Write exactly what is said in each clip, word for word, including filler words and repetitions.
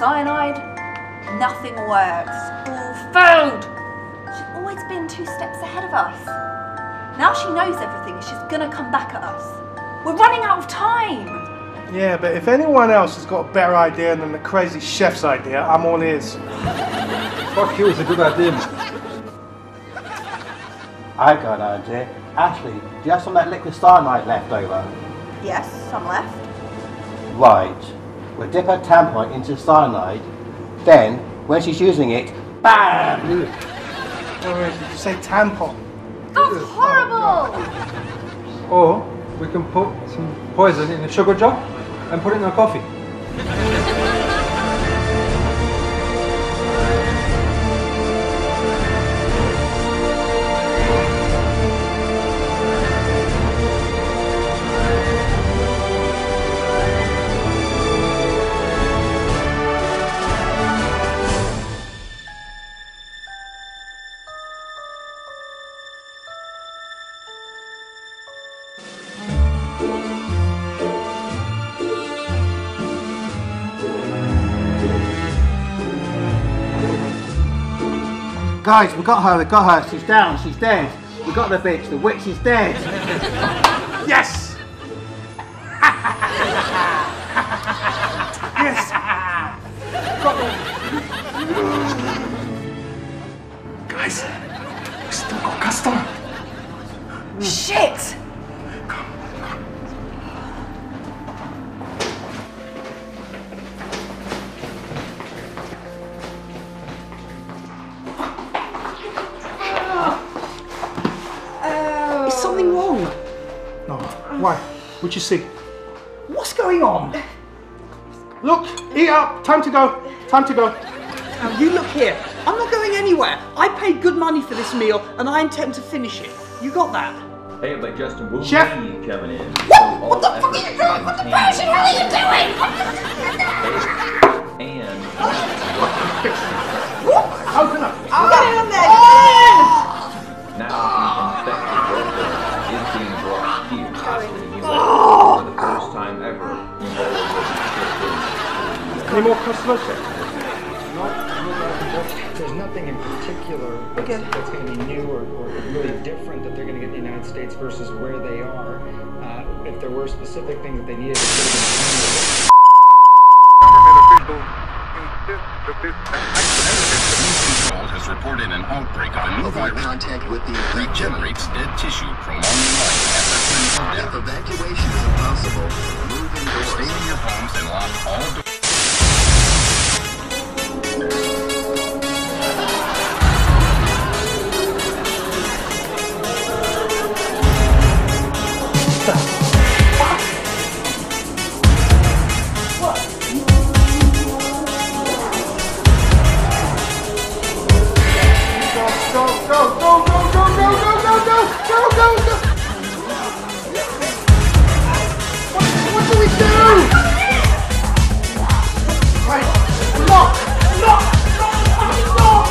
cyanide, nothing works. All failed. She's always been two steps ahead of us. Now she knows everything. She's going to come back at us. We're running out of time. Yeah, but if anyone else has got a better idea than the crazy chef's idea, I'm all ears. Fuck you, it's a good idea. I got an idea. Ashley, do you have some of that liquid cyanide left over? Yes, some left. Right. We'll dip her tampon into cyanide. Then, when she's using it, BAM! Oh, did you say tampon? That's horrible! Or we can put some poison in a sugar jar and put it in our coffee. Guys, we got her, we got her, she's down, she's dead. We got the bitch, the witch is dead. Yes! Yes! Got them. Guys, we still got customer. Shit! Come, come. Why? What'd you see? What's going on? Look, eat up. Time to go. Time to go. Now you look here. I'm not going anywhere. I paid good money for this meal, and I intend to finish it. You got that? Hey, but Justin, we'll Chef. See you coming in. What? What the fuck are you doing? What the fuck are you doing? And open up. Get in there. Oh. Now the infected worker is being brought. Oh. For the first time ever. Any more customers? There's nothing in particular okay. that's, that's going to be new or, or really different that they're going to get in the United States versus where they are. Uh, if there were specific things that they needed to do. Government officials insist that this action has reported an outbreak of a new virus. Contact with the regenerates dead tissue, prolonging life. If evacuation is impossible, move indoors, stay in your homes and lock all doors. Go, go, go, go, go, go, go, go, go, go, go, go. What do we do? Right, lock, lock, lock, lock.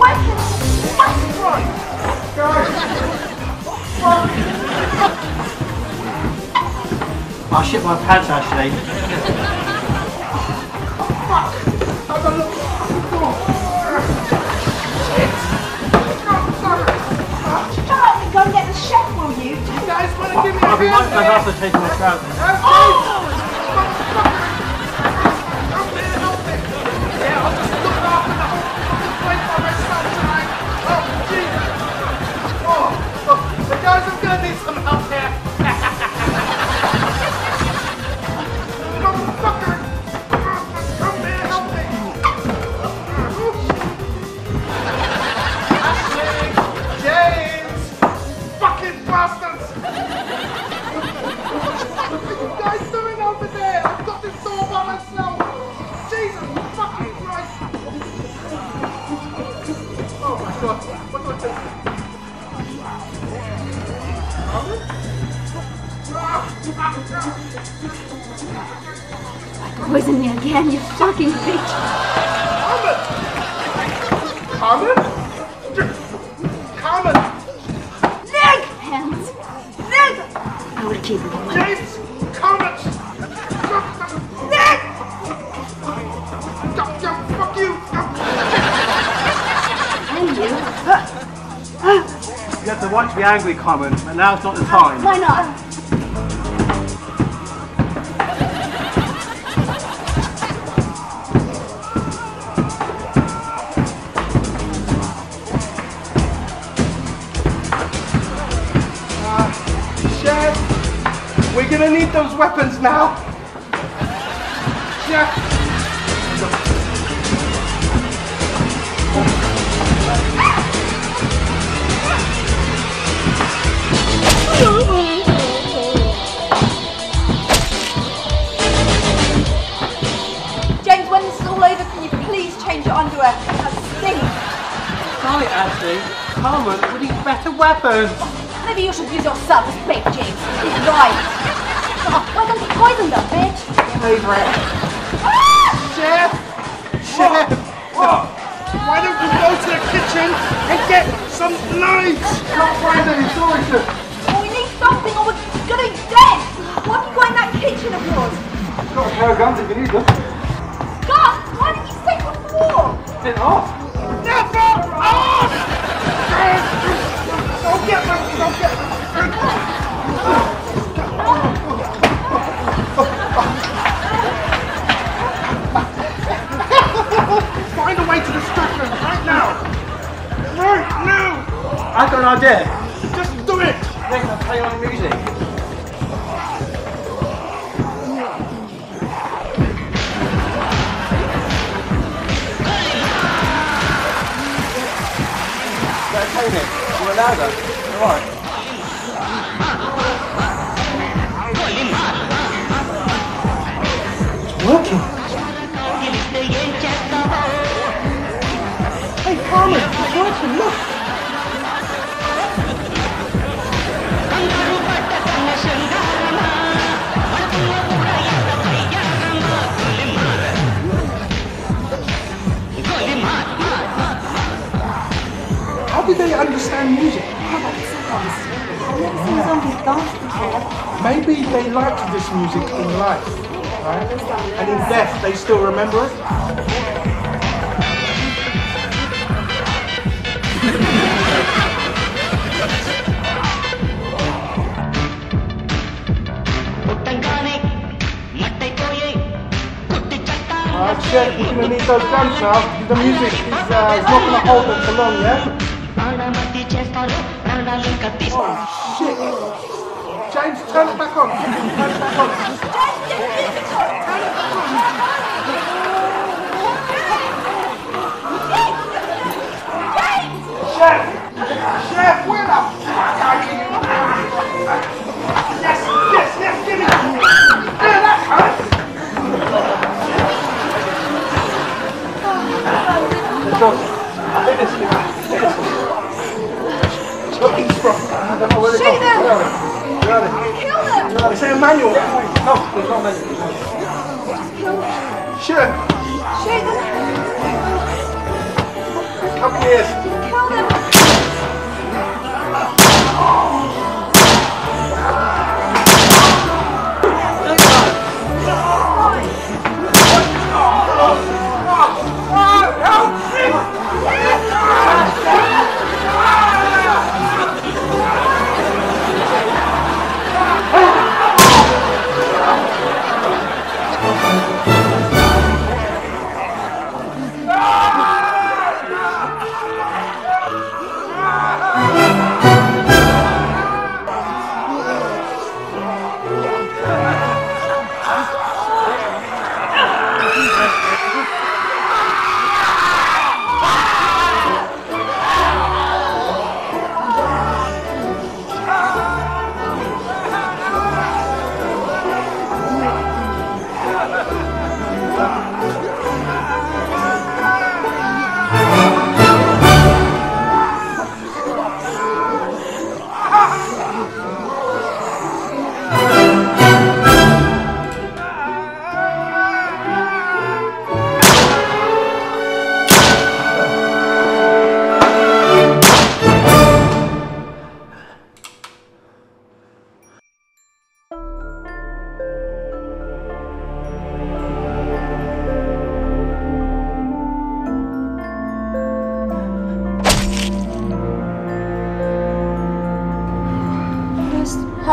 Wait, what's wrong? Guys, I shit my pants, Ashley. I have to take my trousers. Oh! The guys are going to need some help here. Motherfucker! Come here, help me! James! Fucking bastards! What are you guys doing over there? I've got this all by myself. Jesus fucking Christ. Oh my God. What do I do? You poisoned me again, you fucking bitch. Carmen! Carmen? Carmen! Nick! Hands! Nick! want to be angry, Carmen, and now's not the time. Why not? We're gonna need those weapons now. Yeah. James, when this is all over, can you please change your underwear? That stinks. Sorry, Ashley. Carmen, we need better weapons. Maybe you should use yourself as bait, James. He's right. Oh, why don't you poison them, bitch? Over it. Ah! Chef! Chef! What? Why don't you go to the kitchen and get some knives? Can't find any, sorry, Chef. Well, we need something or we're going to be dead. Why have you got in that kitchen of yours? I've got a pair of guns if you need them. Gus, why didn't you stick with the wall? It's off. Never off! Don't get them, don't get them. Find a way to distract them right now! Right now! I got an idea! Just do it! They're gonna play on music. They're playing it. You're louder. You're right. It's working! Carmen, it's working, look! How do they understand music? Maybe they liked this music in life, right? And in death they still remember it. Alright, Chef, we're gonna need those guns now. The music is uh, not gonna hold them for long, yeah? Oh, shit! James, turn it back on! Turn it back on! James! Chef! Chef, where the fuck are you? Yes, yes, yes, give me that! Yeah, that hurts! I don't know where they Shoot them! Where are they? Kill them! Is there a manual? No, there's not a manual. Just kill them. Shoot them! Shoot them! Come here! Kill them! No!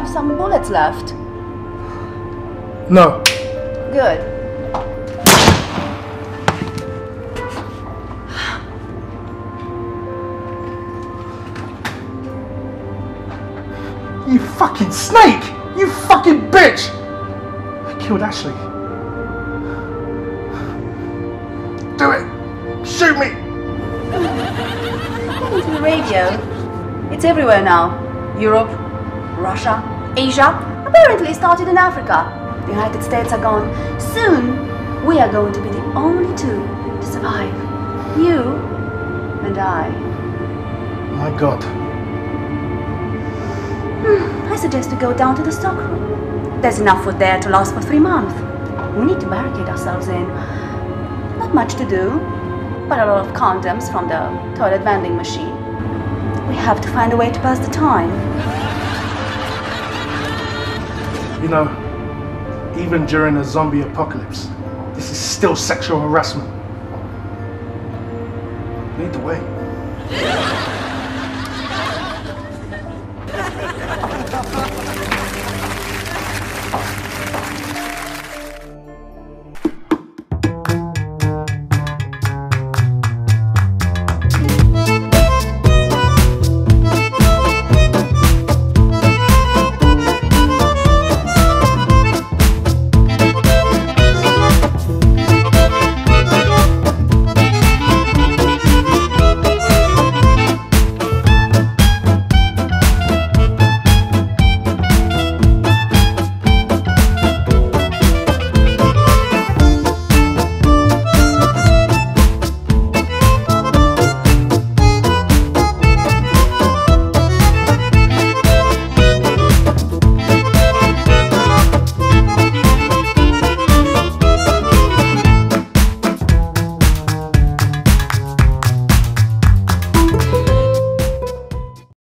have some bullets left? No. Good. You fucking snake! You fucking bitch! I killed Ashley. Do it! Shoot me! According to the radio, it's everywhere now. Europe, Russia, Asia, apparently started in Africa. The United States are gone. Soon, we are going to be the only two to survive. You and I. My God. I suggest we go down to the stockroom. There's enough food there to last for three months. We need to barricade ourselves in. Not much to do, but a lot of condoms from the toilet vending machine. We have to find a way to pass the time. You know, even during a zombie apocalypse, this is still sexual harassment. Lead the way.